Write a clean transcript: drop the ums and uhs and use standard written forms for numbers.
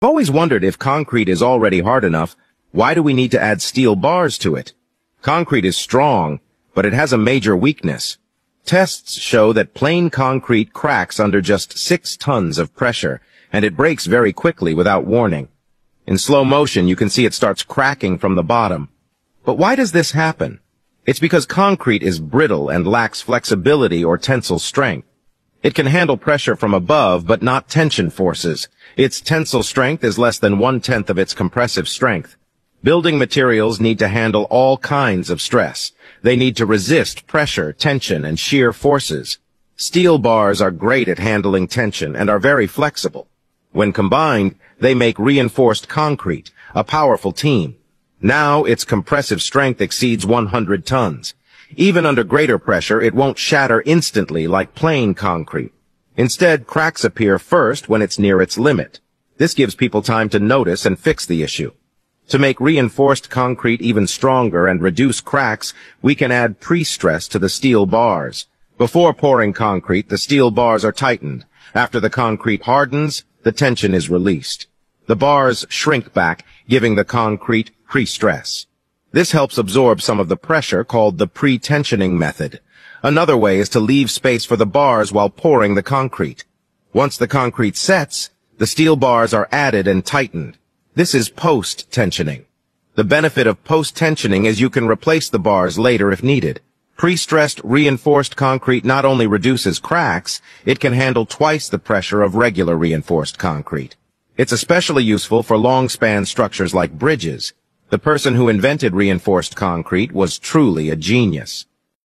I've always wondered, if concrete is already hard enough, why do we need to add steel bars to it? Concrete is strong, but it has a major weakness. Tests show that plain concrete cracks under just 6 tons of pressure, and it breaks very quickly without warning. In slow motion, you can see it starts cracking from the bottom. But why does this happen? It's because concrete is brittle and lacks flexibility or tensile strength. It can handle pressure from above, but not tension forces. Its tensile strength is less than 1/10 of its compressive strength. Building materials need to handle all kinds of stress. They need to resist pressure, tension, and shear forces. Steel bars are great at handling tension and are very flexible. When combined, they make reinforced concrete, a powerful team. Now its compressive strength exceeds 100 tons. Even under greater pressure, it won't shatter instantly like plain concrete. Instead, cracks appear first when it's near its limit. This gives people time to notice and fix the issue. To make reinforced concrete even stronger and reduce cracks, we can add pre-stress to the steel bars. Before pouring concrete, the steel bars are tightened. After the concrete hardens, the tension is released. The bars shrink back, giving the concrete pre-stress. This helps absorb some of the pressure, called the pre-tensioning method. Another way is to leave space for the bars while pouring the concrete. Once the concrete sets, the steel bars are added and tightened. This is post-tensioning. The benefit of post-tensioning is you can replace the bars later if needed. Pre-stressed reinforced concrete not only reduces cracks, it can handle twice the pressure of regular reinforced concrete. It's especially useful for long-span structures like bridges. The person who invented reinforced concrete was truly a genius.